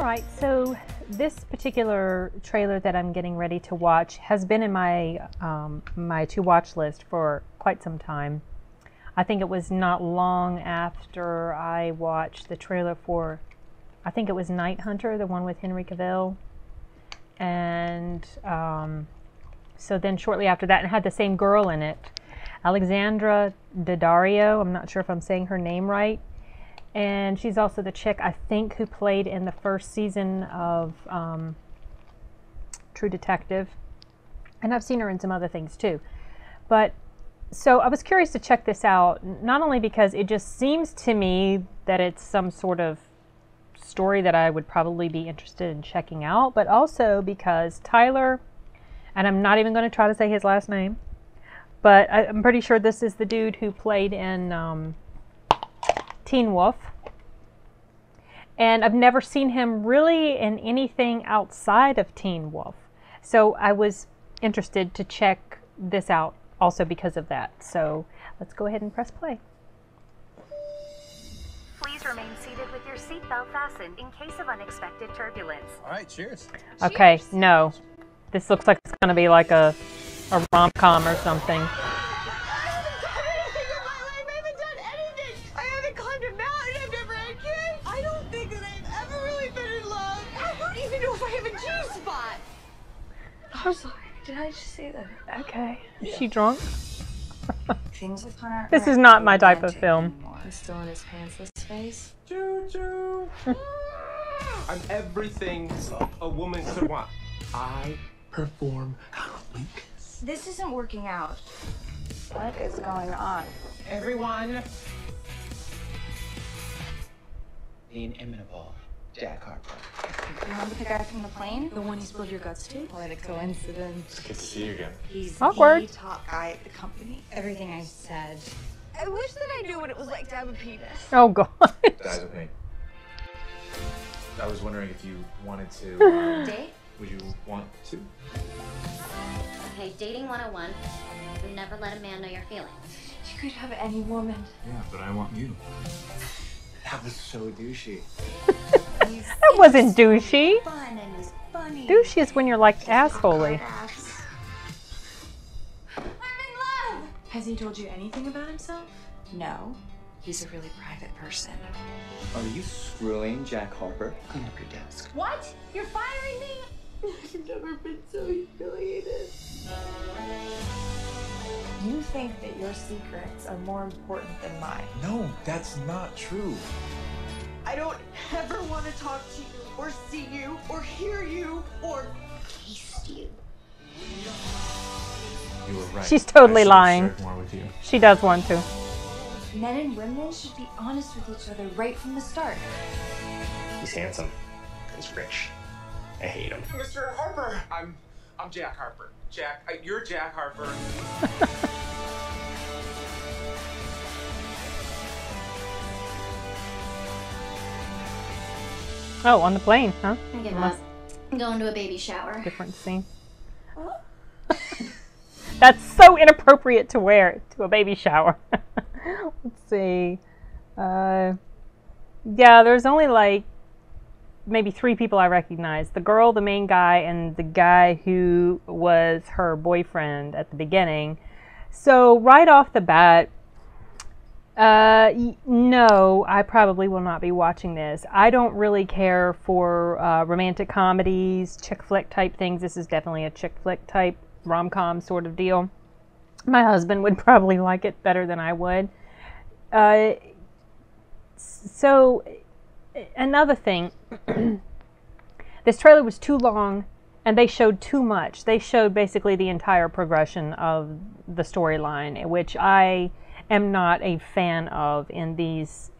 All right, so this particular trailer that I'm getting ready to watch has been in my my to-watch list for quite some time. I think it was not long after I watched the trailer for, I think it was Night Hunter, the one with Henry Cavill. And so then shortly after that, it had the same girl in it, Alexandra Daddario. I'm not sure if I'm saying her name right. And she's also the chick, I think, who played in the first season of True Detective. And I've seen her in some other things, too. But, so I was curious to check this out, not only because it just seems to me that it's some sort of story that I would probably be interested in checking out, but also because Tyler, and I'm not even going to try to say his last name, but I'm pretty sure this is the dude who played in... Teen Wolf, and I've never seen him really in anything outside of Teen Wolf, so I was interested to check this out also because of that. So let's go ahead and press play. Please remain seated with your seatbelt fastened in case of unexpected turbulence. All right, cheers. Okay, cheers. No, this looks like it's gonna be like a rom-com or something. I'm sorry, did I just say that? Okay. Is she drunk? Things are kind of... This is not my type of film. Anymore. He's still in his pantsless face. Choo-choo! I'm everything a woman could want. I perform Link. This isn't working out. What is going on? Everyone... Being imitable. Jack Harper. You remember the guy from the plane? The one you spilled your guts to? What a coincidence. It's good to see you again. He's awkward. The top guy at the company. Everything I said. I wish that I knew what it was like to have a penis. Oh, God. Dies with me. I was wondering if you wanted to... date? Would you want to? Okay, dating 101. You never let a man know your feelings. You could have any woman. Yeah, but I want you. That was so douchey. That wasn't douchey. Douchey is when you're like assholey. I'm in love. Has he told you anything about himself? No. He's a really private person. Are you screwing Jack Harper? Clean up your desk. What? You're firing me? I've never been so humiliated. You think that your secrets are more important than mine. No, that's not true. I don't ever want to talk to you, or see you, or hear you, or taste you. You were right. She's totally lying. More with you. She does want to. Men and women should be honest with each other right from the start. He's handsome. He's rich. I hate him. Mr. Harper! I'm Jack Harper. Jack, you're Jack Harper. Oh, on the plane, huh? I'm getting up. I'm going to a baby shower. Different scene. That's so inappropriate to wear to a baby shower. Let's see. Yeah, there's only like maybe 3 people I recognize. The girl, the main guy, and the guy who was her boyfriend at the beginning. So right off the bat, no, I probably will not be watching this. I don't really care for romantic comedies, chick flick type things. This is definitely a chick flick type rom-com sort of deal. My husband would probably like it better than I would. So another thing, this trailer was too long and they showed too much. They showed basically the entire progression of the storyline, which I am not a fan of in these,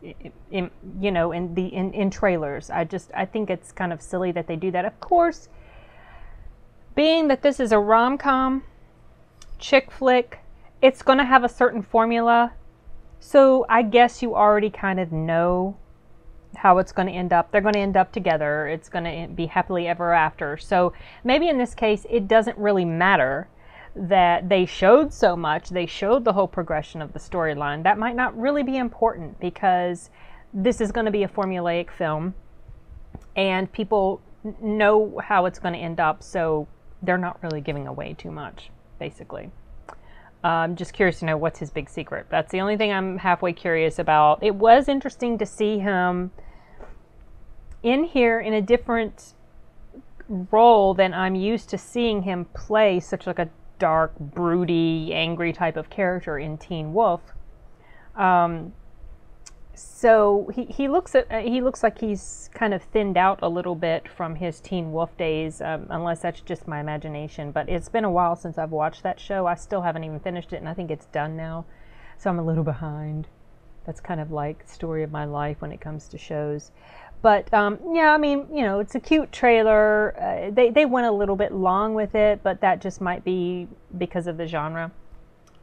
you know, in trailers. I think it's kind of silly that they do that. Of course, being that this is a rom-com, chick flick, it's going to have a certain formula. So I guess you already kind of know how it's going to end up. They're going to end up together. It's going to be happily ever after. So maybe in this case, it doesn't really matter that they showed so much. They showed the whole progression of the storyline. That might not really be important because this is going to be a formulaic film. and people know how it's going to end up, so they're not really giving away too much, basically. I'm just curious to know what's his big secret. That's the only thing I'm halfway curious about. It was interesting to see him in here in a different role than I'm used to seeing him play, such like a dark, broody, angry type of character in Teen Wolf. So he looks like he's kind of thinned out a little bit from his Teen Wolf days, unless that's just my imagination. But it's been a while since I've watched that show. I still haven't even finished it, and I think it's done now, so I'm a little behind. That's kind of like the story of my life when it comes to shows. But yeah, I mean, you know, it's a cute trailer. They went a little bit long with it, but that just might be because of the genre.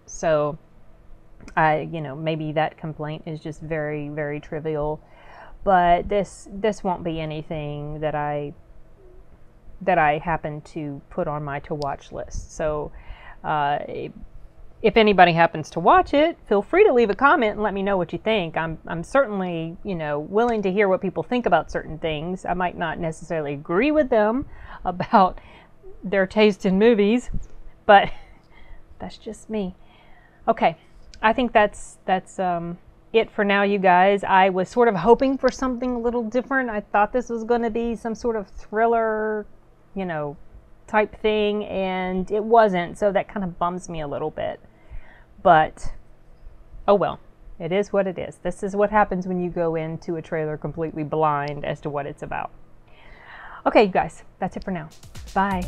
So you know, maybe that complaint is just very, very trivial. But this won't be anything that I happen to put on my to-watch list. So if anybody happens to watch it, feel free to leave a comment and let me know what you think. I'm certainly, you know, willing to hear what people think about certain things. I might not necessarily agree with them about their taste in movies, but that's just me. Okay, I think that's it for now, you guys. I was sort of hoping for something a little different. I thought this was going to be some sort of thriller, you know, type thing, and it wasn't, so that kind of bums me a little bit. But oh well, it is what it is. This is what happens when you go into a trailer completely blind as to what it's about. Okay, you guys, that's it for now. Bye.